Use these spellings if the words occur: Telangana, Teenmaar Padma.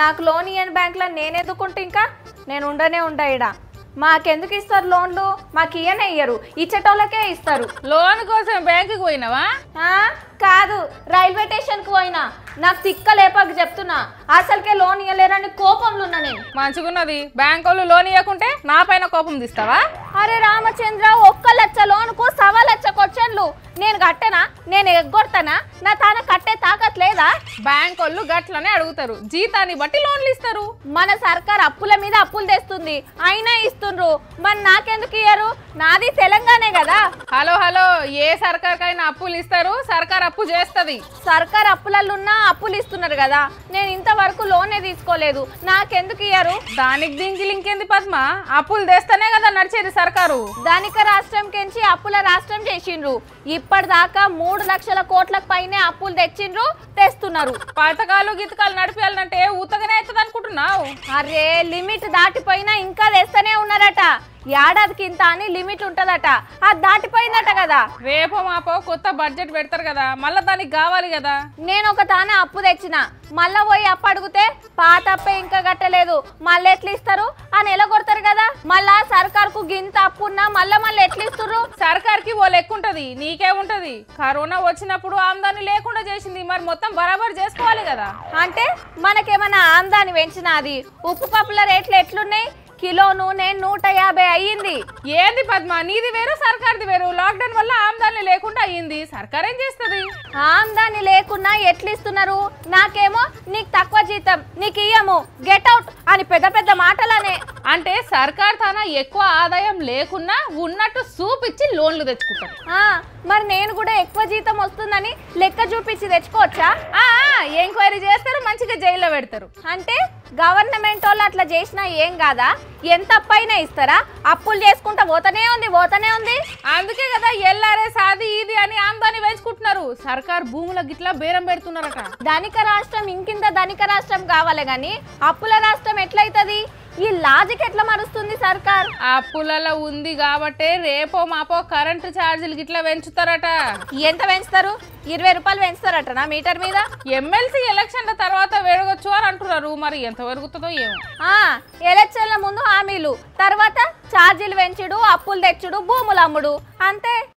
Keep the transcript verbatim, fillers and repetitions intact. నాకు లోన్ ఇయన్ బ్యాంక్లో నేనేదుకుంటే ఇంకా నేను ఉండనే ఉంటా ఇడా. మాకెందుకు ఇస్తారు లోన్లు? మాకు ఇయనే ఇయ్యరు, ఇచ్చేటోళ్ళకే ఇస్తారు. లోన్ కోసం బ్యాంకుకి పోయినావా? కాదు, రైల్వే స్టేషన్కి పోయినా. నాకు తిక్క లేపాక చెప్తున్నా, అసలుకే లోన్ ఇయ్యలేరని కోపంలో ఉన్నా నేను. మంచిగున్నది, బ్యాంకు వాళ్ళు లోన్ ఇవ్వకుంటే నా పైన కోపం తీస్తావా? అరే రామచంద్ర, ఒక్క లక్ష లోన్కు సవా లక్ష కొచ్చన్లు నేను కట్టనా? నేను ఎగ్గొడతానా? నా తాన కట్టే తాకత్ లేదా? బ్యాంకు వాళ్ళు గట్లనే అడుగుతారు, జీతాన్ని బట్టి లోన్లు ఇస్తారు. మన సర్కార్ అప్పుల మీద అప్పులు తెస్తుంది, అయినా ఇస్తుండ్రు. మరి నాకెందుకు ఇయ్యరు? నాది తెలంగాణే కదా. హలో హలో, ఏ సర్కార్కైనా అప్పులు ఇస్తారు, సర్కార్ అప్పు చేస్తుంది. సర్కార్ అప్పులల్లున్నా అప్పులు ఇస్తున్నారు కదా. నేను ఇంతవరకు లోనే తీసుకోలేదు, నాకెందుకు ఇయ్యరు? దానికి దీనికి లింక్ ఏంది పద్మ? అప్పులు తెస్తేనే కదా నడిచేది సర్కారు. ధనిక రాష్ట్రం కించి అప్పుల రాష్ట్రం చేసిండ్రు. ఇప్పటిదాకా మూడు లక్షల కోట్లకు పైనే అప్పులు తెచ్చిండ్రు, తెస్తున్నారు. పథకాలు గితకాలు నడిపేయాలంటే ఊతగానే అవుతుంది అనుకుంటున్నావు? అరే లిమిట్ దాటిపోయినా ఇంకా తెస్తూనే ఉన్నారట. ఏడాదికి ఇంత అని లిమిట్ ఉంటదట, అది దాటిపోయిందట కదా. రేపో మాపో కొత్త బడ్జెట్ పెడతారు కదా, మళ్ళీ దానికి కావాలి కదా. నేను ఒక తానే అప్పు తెచ్చిన, మళ్ళా పోయి అప్పు అడిగితే పాత అప్పే ఇంకా కట్టలేదు, మళ్ళీ ఎట్లా ఇస్తారు అని ఎలగొడతారు కదా. మళ్ళా సర్కార్ కు గింత అప్పు ఉన్నా మళ్ళా మళ్ళీ ఎట్లా ఇస్తారు? సర్కార్ కి ఓ లెక్క ఉంటది, నీకేముంటది? కరోనా వచ్చినప్పుడు ఆమ్దాన్ని లేకుండా చేసింది, మరి మొత్తం బరాబర్ చేసుకోవాలి కదా. అంటే మనకేమైనా ఆమ్దాన్ని పెంచినా? అది ఉప్పు పప్పుల రేట్లు ఎట్లున్నాయి? కిలో నూనె నూట యాభై అయ్యింది. ఏంది పద్మ, నీది వేరు సర్కార్ది వేరు. లాక్డౌన్ వల్ల ఆమ్దాన్ని లేకుండా అయ్యింది, సర్కార్ ఏం చేస్తుంది? ఆమ్దాన్ని లేకున్నా ఎట్లిస్తున్నారు? నాకేమో నీకు తక్కువ జీతం, నీకు ఇయ్యము, గెట్ అవుట్ అని పెద్ద పెద్ద మాటలనే. అంటే సర్కార్ తన ఎక్కువ ఆదాయం లేకున్నా ఉన్నట్టు చూపించి లోన్లు తెచ్చుకుంటారు. మరి నేను కూడా ఎక్కువ జీతం వస్తుందని లెక్క చూపించి తెచ్చుకోవచ్చా? ఎంక్వైరీ చేస్తారు, మంచిగా జైల్లో పెడతారు. అంటే గవర్నమెంట్ వాళ్ళు అట్లా చేసినా ఏం కాదా? ఎంత పైన ఇస్తారా? అప్పులు చేసుకుంటా పోతనే ఉంది పోతనే ఉంది అందుకే కదా ఎల్లారే సాది ఇది అని ఆమ్దాని వేసుకుంటున్నారు. సర్కార్ భూముల గిట్లా బేరం పెడుతున్నారట. ధనిక రాష్ట్రం ఇంకింత ధనిక రాష్ట్రం కావాలి గాని అప్పుల రాష్ట్రం ఎట్లయితది? ఈ లాజిక్ ఎట్లా మరుస్తుంది సర్కార్? అప్పులలో ఉంది కాబట్టే రేపో మాపో కరెంటు ఛార్జీలు గిట్లా పెంచుతారట. ఎంత పెంచుతారు? ఇరవై రూపాయలు పెంచుతారట నా మీటర్ మీద. ఎమ్మెల్సీ ఎలక్షన్ల తర్వాత వెరగొచ్చు అని అంటున్నారు, మరి ఎంత వెరుగుతుందో ఏమో. ఎలక్షన్ల ముందు హామీలు, తర్వాత ఛార్జీలు పెంచుడు, అప్పులు తెచ్చుడు, భూములు అమ్ముడు, అంతే.